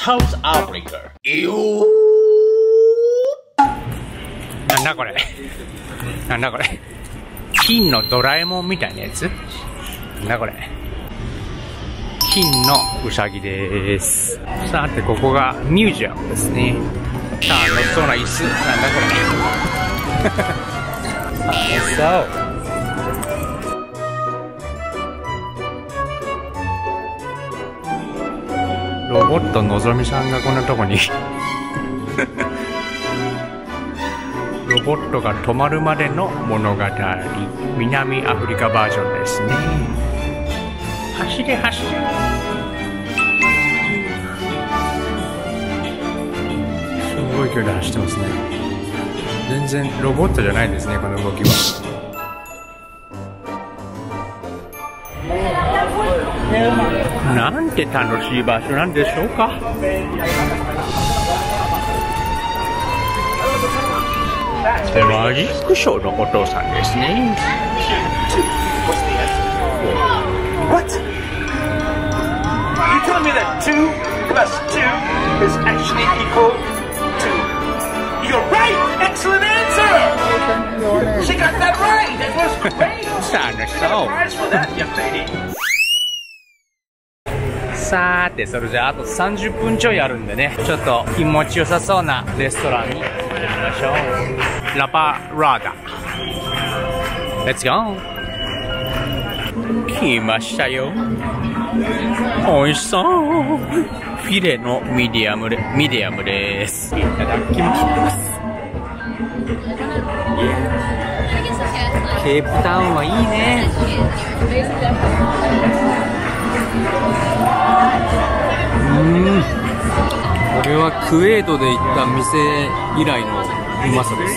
South Africa。 なんだこれ、なんだこれ、金のドラえもんみたいなやつ、なんだこれ、金のウサギです。さてここがミュージアムですね。さあ乗っそうな椅子、なんだこれさあ、ロボットのぞみさんがこんなとこにロボットが止まるまでの物語、南アフリカバージョンですね。走れ走れ、すごい距離走ってますね。全然ロボットじゃないですね、この動きは。なんて楽しい場所なんでしょうか。これはマジックショーのお父さんですね。楽しそう。さーて、それじゃああと30分ちょいあるんでね、ちょっと気持ちよさそうなレストランに行きましょう。ラパラダ、レッツゴー。来ましたよ、美味しそう。フィレのミディアムです。いただきます。ケープタウンはいいね。これはクウェートで行った店以来のうまさです。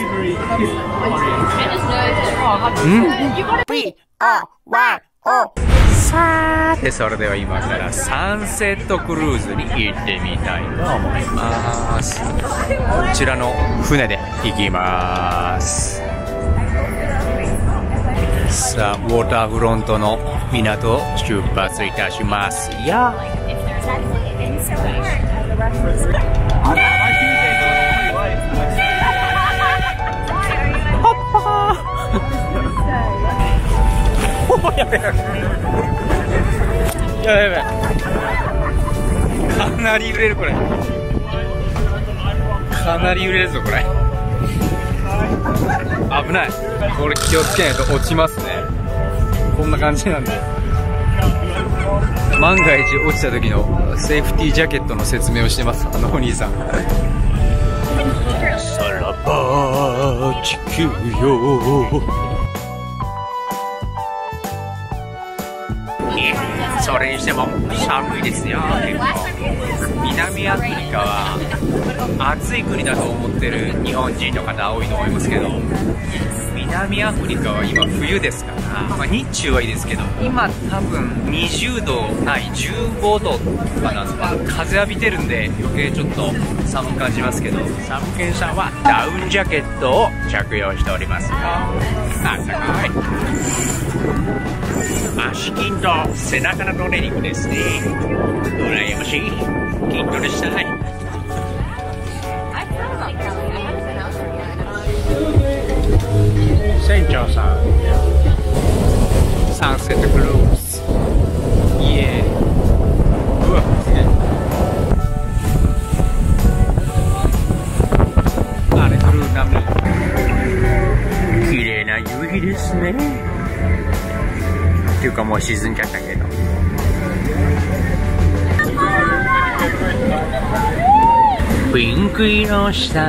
さーて、それでは今からサンセットクルーズに行ってみたいと思います。こちらの船で行きます。さあ、ウォーターフロントの港を出発いたしますよ。やべえやべえ、かなり揺れる、これかなり揺れるぞ、これ危ない。これ気をつけないと落ちますね。こんな感じなんで、万が一落ちた時のセーフティージャケットの説明をしてます、あのお兄さん。さらば地球よ。それにしても寒いですよ。結構南アフリカは暑い国だと思ってる日本人の方多いと思いますけど、南アフリカは今冬ですから、まあ、日中はいいですけど、今多分20度ない15度とかなんですか、風浴びてるんで余計ちょっと寒く感じますけど、サムケンさんはダウンジャケットを着用しておりますよ。あったかい足筋と背中のトレーニングですね。羨ましい、筋トレしたい。船長さん、サンセットクルーズ、イエーイ。うわすげえ、荒れ狂う波、綺麗な夕日ですね。っていうかもう沈んじゃったけど、ピンク色した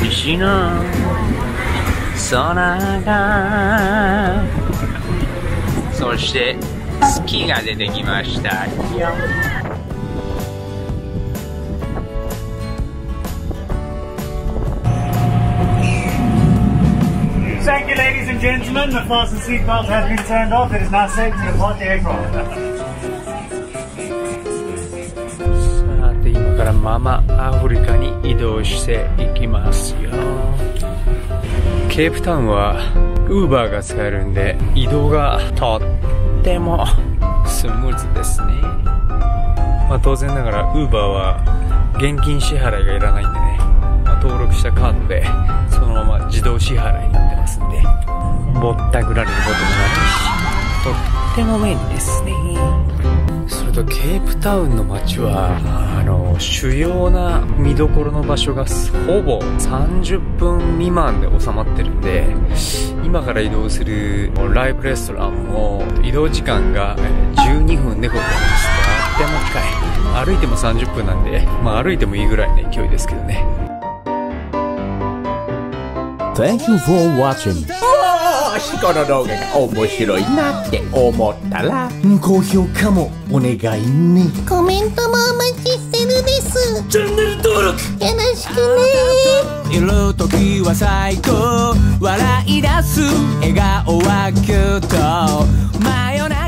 石の空が、そして月が出てきましたよ。Thank you, ladies and gentlemen. The fasten seatbelt has been turned off. It is now safe to depart the aircraft. さて今からママアフリカに移動していきますよ。ケープタウンはウーバーが使えるんで移動がとってもスムーズですね。まあ、当然ながら Uber は現金支払いがいらないんでね、まあ、登録したカードでそのまま自動支払いになってますんで、ぼったくられることもないし、とっても便利ですね。それとケープタウンの街は主要な見どころの場所がほぼ30分未満で収まってるんで、今から移動するライブレストランも移動時間が12分でございます。とっても近い、歩いても30分なんで、まあ、歩いてもいいぐらいの勢いですけどね。 Thank you for watching。 この動画が面白いなって思ったら高評価もお願いね。コメントもお待ちしてるです。チャンネル登録よろしくね。いる時は最高、笑い出す笑顔はキュート、真夜中